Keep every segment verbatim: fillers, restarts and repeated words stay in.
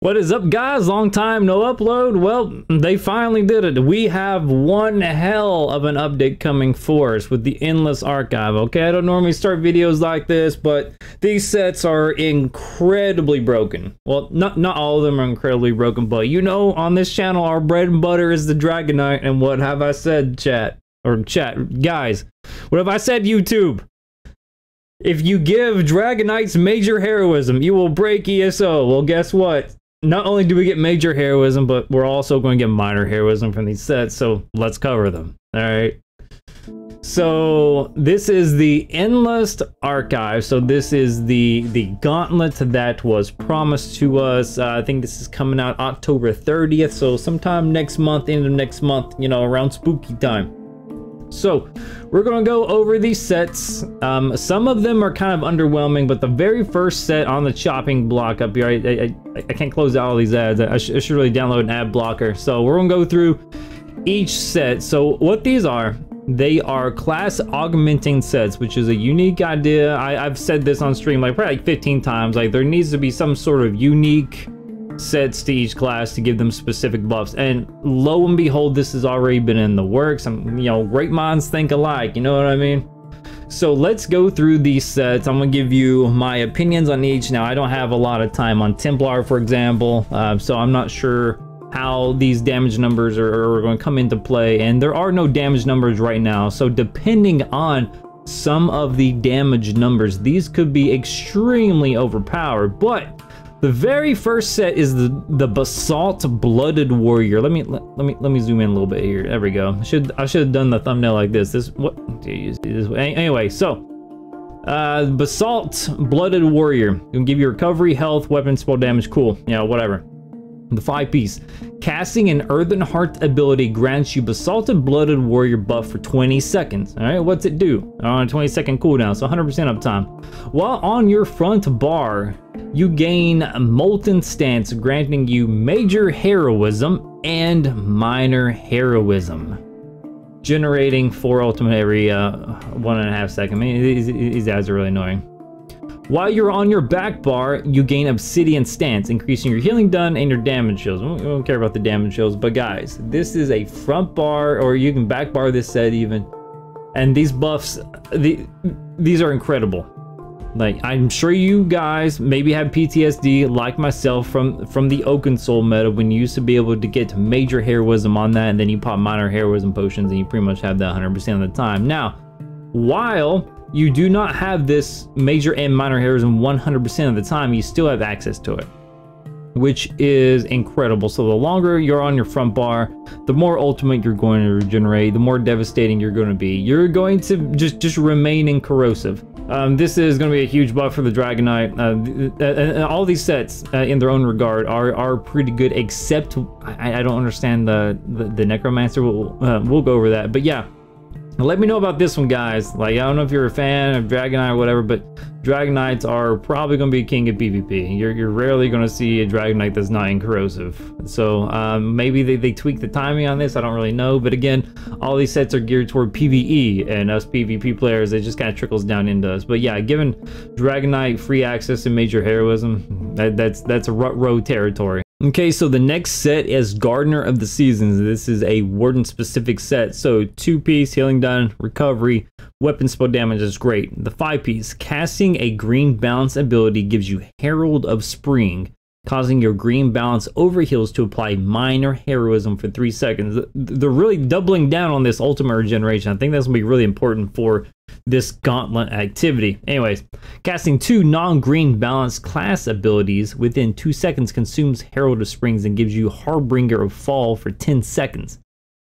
What is up, guys? Long time no upload. Well, they finally did it. We have one hell of an update coming for us with the Endless Archive. Okay, I don't normally start videos like this, but these sets are incredibly broken. Well, not not all of them are incredibly broken, but you know, on this channel, our bread and butter is the Dragon Knight. And what have I said, chat? Or chat, guys, what have I said, YouTube? If you give Dragon Knights major heroism, you will break E S O. Well, guess what? Not only do we get major heroism, but we're also going to get minor heroism from these sets, so let's cover them. All right. So this is the Endless Archive. So this is the the gauntlet that was promised to us. Uh, I think this is coming out October thirtieth, so sometime next month, end of next month, you know, around spooky time. So we're gonna go over these sets. Um, some of them are kind of underwhelming, but the very first set on the chopping block up here, I, I, I, I can't close out all these ads. I, sh I should really download an ad blocker. So we're gonna go through each set. So what these are, they are class augmenting sets, which is a unique idea. I, I've said this on stream like probably like fifteen times. Like there needs to be some sort of unique sets to each class to give them specific buffs, and lo and behold, this has already been in the works. I'm, you know, great minds think alike, you know what I mean? So let's go through these sets. I'm gonna give you my opinions on each. Now I don't have a lot of time on Templar, for example, uh, so I'm not sure how these damage numbers are, are going to come into play, and there are no damage numbers right now, so depending on some of the damage numbers, these could be extremely overpowered. But the very first set is the the Basalt Blooded Warrior. Let me let, let me let me zoom in a little bit here. There we go. Should I should have done the thumbnail like this. This what? Geez, this, anyway, so uh, Basalt Blooded Warrior. You can give you recovery, health, weapon, spell damage. Cool. You know, whatever. The five piece. Casting an Earthen Heart ability grants you Basalted Blooded Warrior buff for twenty seconds. All right, what's it do? On a twenty second cooldown, so one hundred percent uptime. While on your front bar, you gain Molten Stance, granting you major heroism and minor heroism. Generating four ultimate every uh, one and a half second. I mean, these, these ads are really annoying. While you're on your back bar, you gain Obsidian Stance, increasing your healing done and your damage shields. We don't care about the damage shields, but guys, this is a front bar, or you can back bar this set even. And these buffs, the, these are incredible. Like, I'm sure you guys maybe have P T S D like myself from, from the Oakensoul meta, when you used to be able to get major heroism on that, and then you pop minor heroism potions and you pretty much have that one hundred percent of the time. Now, while you do not have this major and minor heroism one hundred percent of the time, you still have access to it, which is incredible. So the longer you're on your front bar, the more ultimate you're going to regenerate, the more devastating you're going to be. You're going to just, just remain in corrosive. Um, this is going to be a huge buff for the Dragon Knight. Uh, and all these sets uh, in their own regard are, are pretty good, except I, I don't understand the, the, the Necromancer. We'll, uh, we'll go over that, but yeah. Let me know about this one, guys. Like, I don't know if you're a fan of Dragon Knight or whatever, but Dragon Knights are probably going to be king of PvP. You're, you're rarely going to see a Dragon Knight that's not in corrosive. So um, maybe they, they tweak the timing on this. I don't really know. But again, all these sets are geared toward PvE, and us PvP players, it just kind of trickles down into us. But yeah, given Dragon Knight free access and major heroism, that, that's, that's a rut row territory. Okay, so the next set is Gardener of the Seasons. This is a Warden specific set. So two piece, healing done, recovery, weapon spell damage is great. The five piece, casting a green balance ability gives you Herald of Spring, causing your green balance overheals to apply minor heroism for three seconds. They're really doubling down on this ultimate regeneration. I think that's gonna be really important for this gauntlet activity. Anyways, casting two non-green balance class abilities within two seconds consumes Herald of Springs and gives you Harbinger of Fall for ten seconds,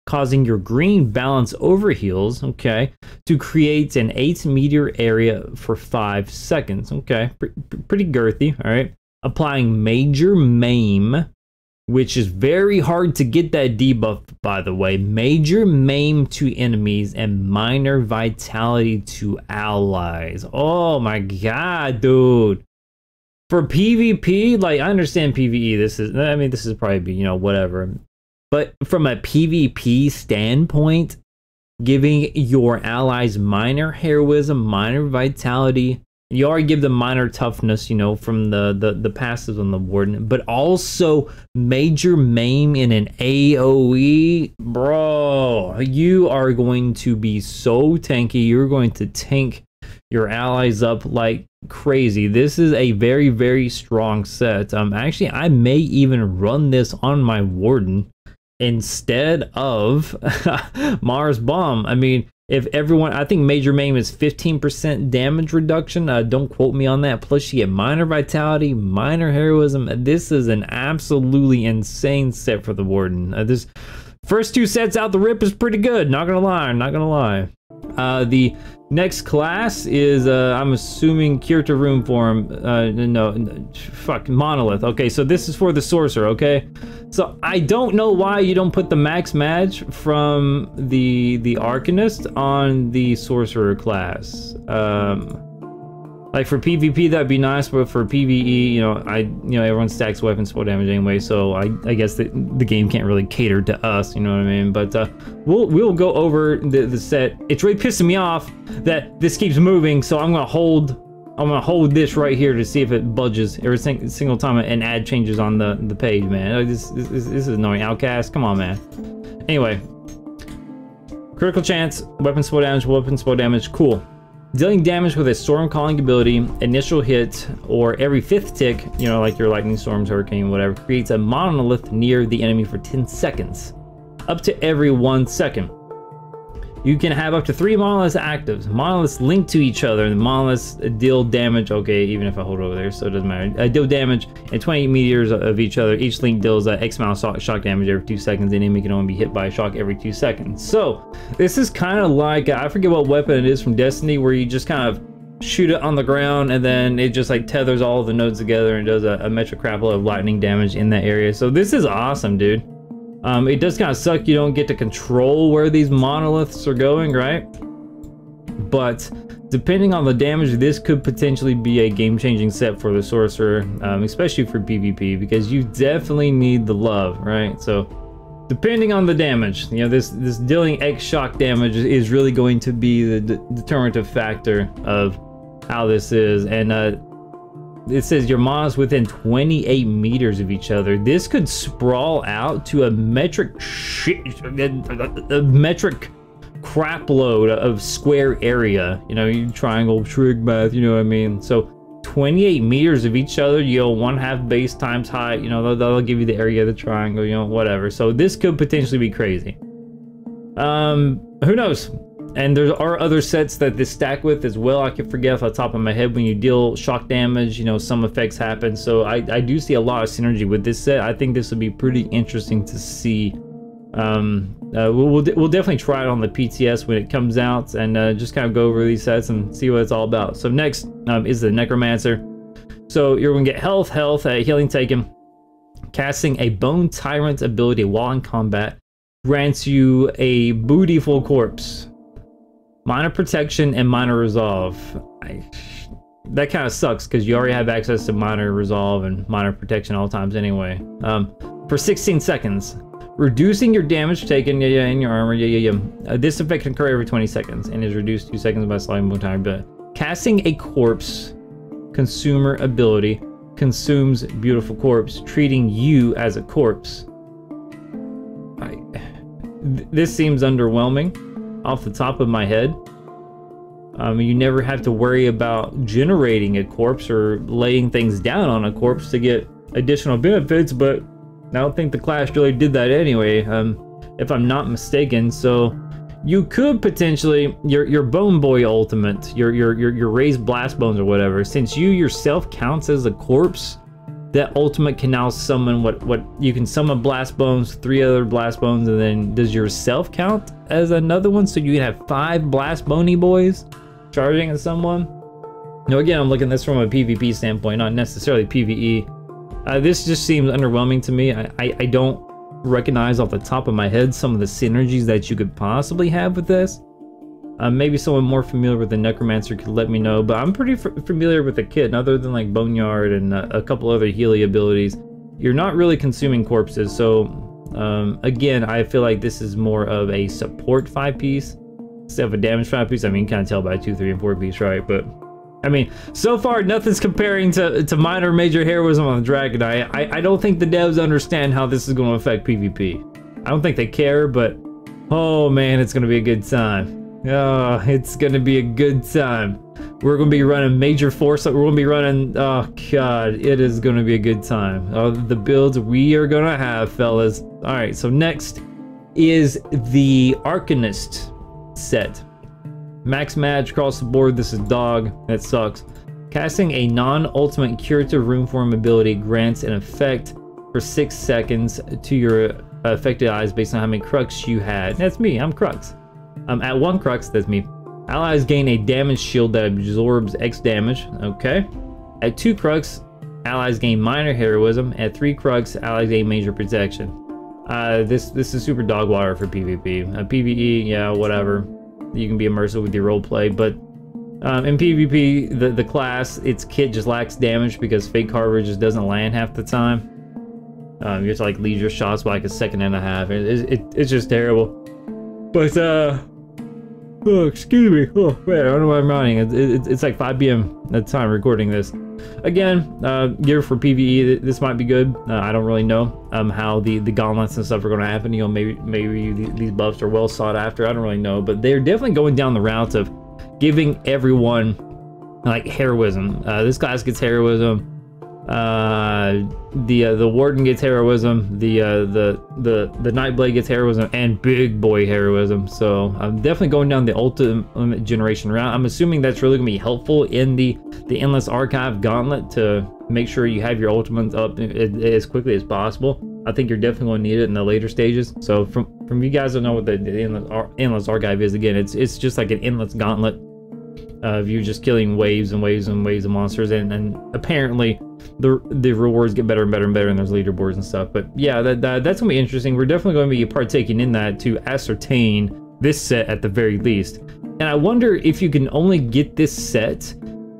causing your green balance overheals, okay, to create an eight meter area for five seconds. Okay, P pretty girthy, all right. Applying major maim, which is very hard to get that debuff, by the way. Major maim to enemies and minor vitality to allies. Oh my god, dude. For PvP, like, I understand PvE, this is, I mean, this is probably, you know, whatever. But from a PvP standpoint, giving your allies minor heroism, minor vitality You already give them minor toughness, you know, from the, the, the passives on the Warden, but also major maim in an AoE. Bro, you are going to be so tanky. You're going to tank your allies up like crazy. This is a very, very strong set. Um, actually, I may even run this on my Warden instead of Mars Bomb. I mean, if everyone, I think major maim is fifteen percent damage reduction. Uh, don't quote me on that. Plus you get minor vitality, minor heroism. This is an absolutely insane set for the Warden. Uh, this first two sets out the rip is pretty good. Not gonna lie, not gonna lie. Uh, the next class is, uh, I'm assuming Kirta Runeform. Uh, no, no, fuck, Monolith. Okay, so this is for the Sorcerer, okay? So I don't know why you don't put the max match from the the Arcanist on the Sorcerer class. Um, like for PvP, that'd be nice, but for PvE, you know, I, you know, everyone stacks weapon spell damage anyway, so I, I guess the, the game can't really cater to us, you know what I mean? But uh, we'll we'll go over the, the set. It's really pissing me off that this keeps moving, so I'm gonna hold, I'm gonna hold this right here to see if it budges every sing single time an ad changes on the the page, man. This, this, this is annoying. Outcast, come on, man. Anyway, critical chance, weapon spell damage, weapon spell damage, cool. Dealing damage with a storm calling ability, initial hit, or every fifth tick, you know, like your lightning storms, hurricane, whatever, creates a monolith near the enemy for ten seconds, up to every one second. You can have up to three monoliths active. Monoliths linked to each other, and the monoliths deal damage, okay, even if I hold over there, so it doesn't matter. I deal damage and twenty meters of each other. Each link deals uh, X amount of shock damage every two seconds. The enemy can only be hit by a shock every two seconds. So this is kind of like, I forget what weapon it is from Destiny, where you just kind of shoot it on the ground and then it just like tethers all the nodes together and does a, a metro crapple of lightning damage in that area. So this is awesome, dude. Um, it does kind of suck you don't get to control where these monoliths are going, right? But depending on the damage, this could potentially be a game-changing set for the Sorcerer, um, especially for PvP, because you definitely need the love, right? So depending on the damage, you know, this this dealing X shock damage is really going to be the de determinative factor of how this is. And uh, it says your monoliths within twenty-eight meters of each other. This could sprawl out to a metric shit, a metric crap load of square area. You know, you triangle trig math, you know what I mean? So twenty-eight meters of each other, you know, one half base times height, you know, that'll, that'll give you the area of the triangle, you know, whatever. So this could potentially be crazy. Um, who knows? And there are other sets that this stack with as well. I can forget off the top of my head. When you deal shock damage, you know, some effects happen. So I, I do see a lot of synergy with this set. I think this would be pretty interesting to see. Um, uh, we'll, we'll, we'll definitely try it on the P T S when it comes out and uh, just kind of go over these sets and see what it's all about. So next um, is the Necromancer. So you're going to get health, health, uh, healing taken. Casting a Bone Tyrant ability while in combat grants you a bootyful corpse. Minor protection and minor resolve. I, that kind of sucks because you already have access to minor resolve and minor protection all times anyway. Um, for sixteen seconds, reducing your damage taken yeah, yeah, in your armor. Yeah, yeah, yeah. Uh, this effect can occur every twenty seconds and is reduced two seconds by sliding one time. But casting a corpse consumer ability consumes beautiful corpse, treating you as a corpse. I, th this seems underwhelming. Off the top of my head, um, you never have to worry about generating a corpse or laying things down on a corpse to get additional benefits, but I don't think the class really did that anyway, um, if I'm not mistaken. So you could potentially your your Bone Boy ultimate, your your your, your raised blast bones or whatever, since you yourself counts as a corpse. That ultimate can now summon what what you can summon blast bones, three other blast bones, and then does yourself count as another one? So you can have five blast bony boys charging at someone. Now again, I'm looking at this from a PvP standpoint, not necessarily PvE. Uh, this just seems underwhelming to me. I, I I don't recognize off the top of my head some of the synergies that you could possibly have with this. Uh, maybe someone more familiar with the Necromancer could let me know, but I'm pretty f familiar with the kit, and other than like Boneyard and uh, a couple other Healy abilities, you're not really consuming corpses. So um, again, I feel like this is more of a support five piece instead of a damage five piece. I mean, you can kind of tell by two, three, and four piece, right? But I mean, so far nothing's comparing to, to minor major heroism on Dragon Knight. I, I don't think the devs understand how this is going to affect PvP. I don't think they care, but oh man, it's going to be a good time. Oh, it's going to be a good time. We're going to be running major force. We're going to be running, oh god, it is going to be a good time. Oh, the builds we are going to have, fellas. All right, so next is the Arcanist set. Max Madge across the board. This is dog. That sucks. Casting a non-ultimate curative Runeform ability grants an effect for six seconds to your affected eyes based on how many Crux you had. That's me. I'm Crux. I'm um, at one Crux. That's me. Allies gain a damage shield that absorbs X damage. Okay. At two Crux, allies gain minor heroism. At three Crux, allies gain major protection. Uh, this this is super dog water for PvP. Uh, PvE, yeah, whatever. You can be immersive with your roleplay, but um, in PvP, the, the class, its kit just lacks damage because Fate Carver just doesn't land half the time. Um, you have to like lead your shots by like a second and a half. It, it, it, it's just terrible. But, uh, oh, excuse me. Oh, man, I don't know why I'm running. It, it, it's like five p m at the time recording this. Again, uh, gear for PvE, this might be good. Uh, I don't really know um, how the, the gauntlets and stuff are going to happen. You know, maybe maybe these buffs are well sought after. I don't really know, but they're definitely going down the route of giving everyone like heroism. Uh, this class gets heroism. Uh, the uh, the Warden gets heroism. The uh, the the the Nightblade gets heroism and big boy heroism. So I'm definitely going down the ultimate generation route. I'm assuming that's really gonna be helpful in the the Endless Archive gauntlet to make sure you have your ultimates up as quickly as possible. I think you're definitely gonna need it in the later stages. So from from you guys that know what the, the endless, Ar endless Archive is, again, it's it's just like an endless gauntlet of you just killing waves and waves and waves of monsters, and and apparently the the rewards get better and better and better in those leaderboards and stuff. But yeah, that, that that's gonna be interesting. We're definitely going to be partaking in that to ascertain this set at the very least. And I wonder if you can only get this set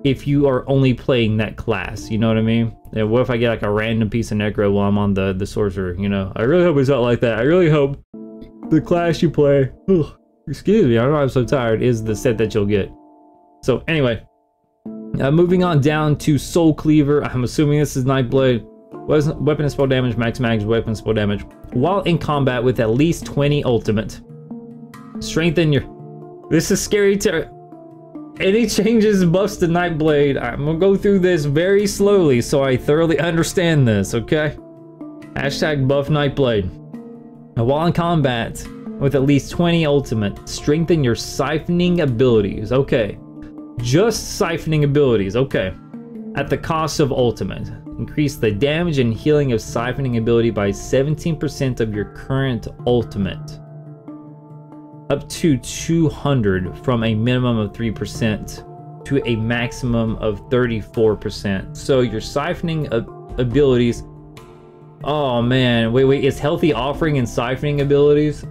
if you are only playing that class, you know what I mean? And what if I get like a random piece of necro while I'm on the the sorcerer? You know, I really hope it's not like that. I really hope the class you play, ugh, excuse me, I don't know, I'm so tired, is the set that you'll get. So anyway, Uh, moving on down to Soul Cleaver. I'm assuming this is Nightblade. Weapon and spell damage, max max, weapon and spell damage. While in combat with at least twenty ultimate, strengthen your... This is scary terror. Any changes buffs to Nightblade. I'm gonna go through this very slowly so I thoroughly understand this, okay? Hashtag buff Nightblade. While in combat with at least twenty ultimate, strengthen your siphoning abilities, okay. Just siphoning abilities, okay. At the cost of ultimate, increase the damage and healing of siphoning ability by seventeen percent of your current ultimate, up to two hundred from a minimum of three percent to a maximum of thirty-four percent. So your siphoning abilities, oh man, wait, wait, it's healthy offering and siphoning abilities.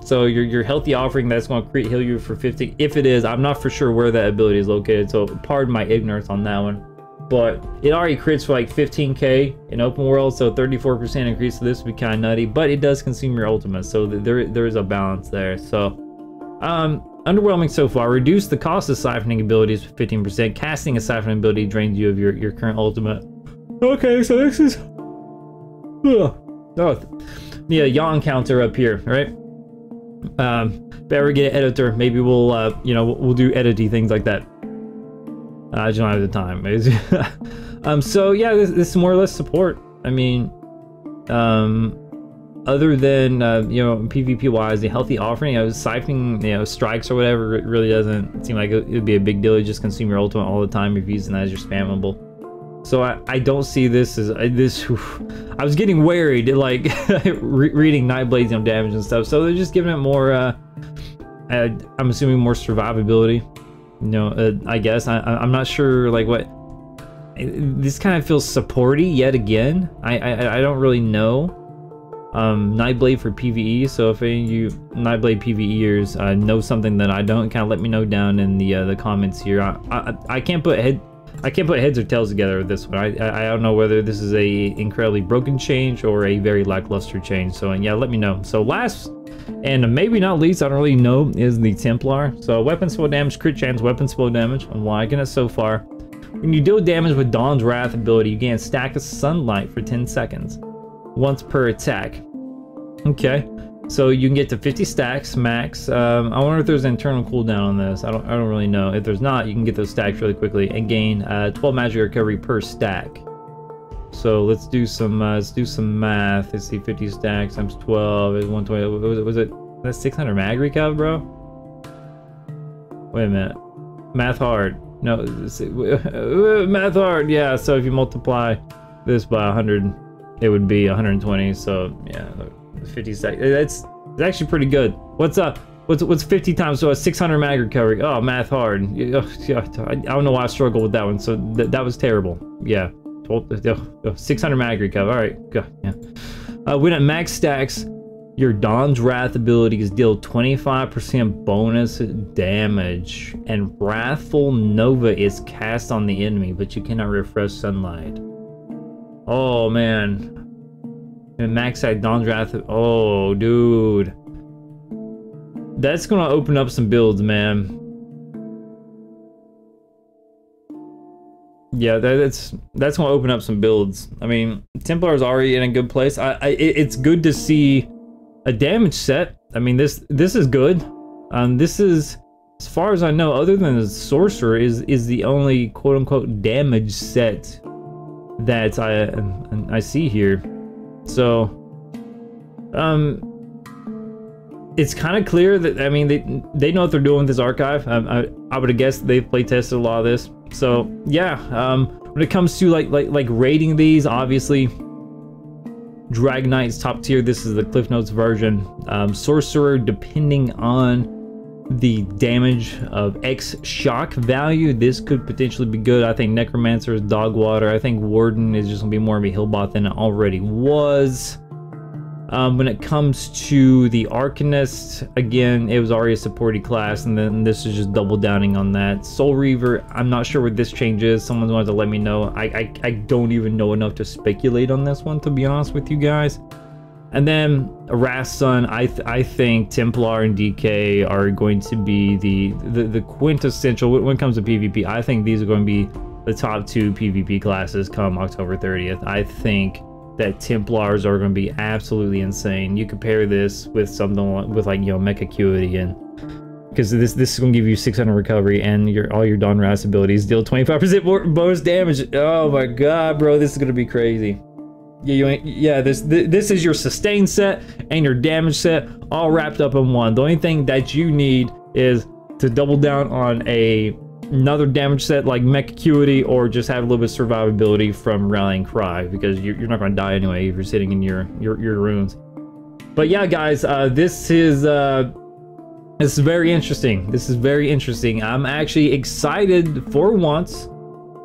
So your, your healthy offering, that's going to create heal you for fifty. If it is, I'm not for sure where that ability is located, so pardon my ignorance on that one. But it already crits for like fifteen K in open world, so thirty-four percent increase to this would be kind of nutty, but it does consume your ultimate, so there there is a balance there. So um, underwhelming so far. Reduce the cost of siphoning abilities for fifteen percent. Casting a siphoning ability drains you of your, your current ultimate. Okay, so this is... Ugh. Oh, yeah, yawn counter up here, right? Um, better get an editor. Maybe we'll, uh, you know, we'll do editing things like that. Uh, I just don't have the time. um, so yeah, this, this is more or less support. I mean, um, other than uh, you know, PvP wise, the healthy offering, I was siphoning, you know, strikes or whatever. It really doesn't seem like it would be a big deal. You just consume your ultimate all the time. You're using that as your spammable. So I, I don't see this as I, this. Oof, I was getting worried, like re reading Nightblade's no damage and stuff. So they're just giving it more. Uh, uh, I'm assuming more survivability. You know, uh, I guess I, I'm not sure like what. This kind of feels supporty yet again. I I, I don't really know. Um, Nightblade for PvE. So if any of you Nightblade PvEers uh, know something that I don't, kind of let me know down in the uh, the comments here. I I, I can't put head. I can't put heads or tails together with this one. I, I don't know whether this is a incredibly broken change or a very lackluster change. So, and yeah, let me know. So last and maybe not least, I don't really know, is the Templar. So weapon slow damage, crit chance, weapon slow damage. I'm liking it so far. When you deal damage with Dawn's Wrath ability, you gain stack of sunlight for ten seconds, once per attack. Okay. So you can get to fifty stacks max. Um, I wonder if there's an internal cooldown on this. I don't I don't really know. If there's not, you can get those stacks really quickly and gain uh, twelve magic recovery per stack. So let's do some uh, let's do some math. Let's see, fifty stacks times twelve is one twenty. Was it, was it that's six hundred mag recover, bro? Wait a minute. Math hard. No, math hard. Yeah. So if you multiply this by one hundred, it would be one hundred twenty. So yeah. fifty seconds. That's it's actually pretty good. What's up? What's what's fifty times? So a six hundred mag recovery. Oh, math hard. I don't know why I struggled with that one. So th that was terrible. Yeah, six hundred mag recovery. All right, God, yeah. Uh, when at max stacks, your Dawn's Wrath abilities deal twenty-five percent bonus damage, and Wrathful Nova is cast on the enemy, but you cannot refresh sunlight. Oh man. And max out Dawn's Wrath. Oh, dude. That's gonna open up some builds, man. Yeah, that, that's that's gonna open up some builds. I mean, Templar's already in a good place. I, I it's good to see a damage set. I mean, this this is good. Um, this is, as far as I know, other than the Sorcerer, is is the only quote unquote damage set that I I see here. So, um, it's kind of clear that, I mean, they they know what they're doing with this archive. Um, I, I would have guessed they've play tested a lot of this. So yeah, um, when it comes to like like like rating these, obviously, Dragon Knight's top tier. This is the Cliff Notes version. Um, Sorcerer, depending on the damage of X shock value, this could potentially be good. I think Necromancer is dog water. I think Warden is just gonna be more of a hill bot than it already was. Um, when it comes to the Arcanist, again, it was already a supporty class, and then this is just double downing on that. Soul Reaver, I'm not sure what this change is. Someone's going to let me know. I, I I don't even know enough to speculate on this one, to be honest with you guys. And then Rassun, I th I think Templar and D K are going to be the, the the quintessential when it comes to PvP. I think these are going to be the top two PvP classes come October thirtieth. I think that Templars are going to be absolutely insane. You compare this with something with like, you know, Mech Acuity, and because this this is going to give you six hundred recovery and your all your Dawn Wrath abilities deal twenty-five percent more bonus damage. Oh my God, bro, this is going to be crazy. Yeah, you ain't, yeah. This this is your sustain set and your damage set all wrapped up in one. The only thing that you need is to double down on a another damage set like Mech Acuity, or just have a little bit of survivability from Rallying Cry, because you're, you're not going to die anyway if you're sitting in your your your runes. But yeah, guys, uh, this is uh, this is very interesting. This is very interesting. I'm actually excited for once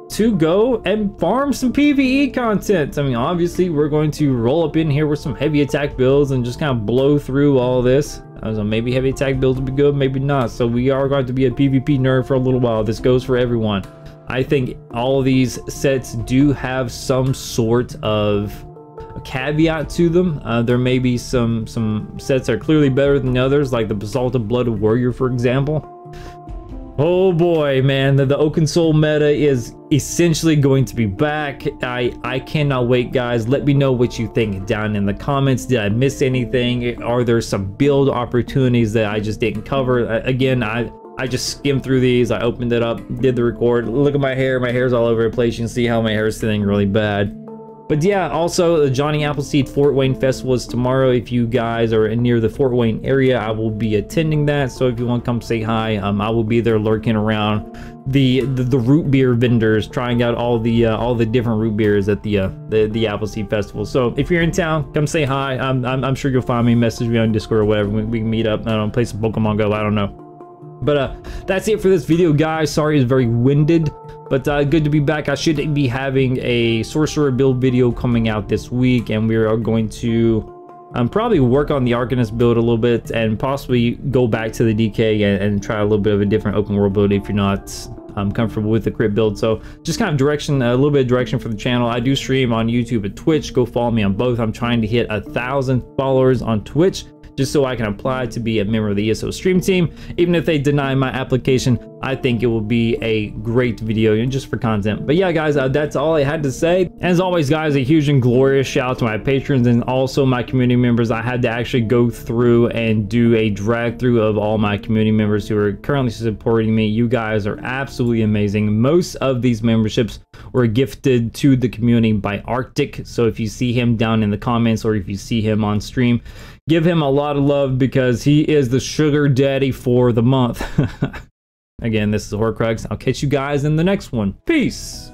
to go and farm some PvE content. I mean, obviously we're going to roll up in here with some heavy attack builds and just kind of blow through all this. I was like, maybe heavy attack builds would be good, maybe not. So we are going to be a PvP nerd for a little while. This goes for everyone. I think all of these sets do have some sort of a caveat to them. Uh, there may be some some sets that are clearly better than others, like the Basalt Blooded Warrior, for example. Oh boy, man, the, the Oakensoul meta is essentially going to be back. I, I cannot wait, guys. Let me know what you think down in the comments. Did I miss anything? Are there some build opportunities that I just didn't cover? Again, I, I just skimmed through these. I opened it up, did the record. Look at my hair. My hair's all over the place. You can see how my hair is thinning really bad. But yeah, also the Johnny Appleseed Fort Wayne Festival is tomorrow. If you guys are near the Fort Wayne area, I will be attending that. So if you want to come say hi, um, I will be there lurking around the the, the root beer vendors, trying out all the uh, all the different root beers at the, uh, the the Appleseed Festival. So if you're in town, come say hi. I'm I'm, I'm sure you'll find me. Message me on Discord or whatever. We, we can meet up. I don't know, play some Pokemon Go. I don't know. But uh, that's it for this video, guys. Sorry, it's very winded. But uh, good to be back. I should be having a Sorcerer build video coming out this week, and we are going to um, probably work on the Arcanist build a little bit and possibly go back to the D K and, and try a little bit of a different open world build if you're not I'm comfortable with the crit build. So just kind of direction, a little bit of direction for the channel. I do stream on YouTube and Twitch. Go follow me on both. I'm trying to hit a thousand followers on Twitch just so I can apply to be a member of the E S O stream team. Even if they deny my application, I think it will be a great video just for content. But yeah, guys, uh, that's all I had to say. As always, guys, a huge and glorious shout out to my patrons and also my community members. I had to actually go through and do a drag through of all my community members who are currently supporting me. You guys are absolutely amazing. Most of these memberships were gifted to the community by Arctic. So if you see him down in the comments or if you see him on stream, give him a lot of love because he is the sugar daddy for the month. Again, this is Hoarcrux. I'll catch you guys in the next one. Peace.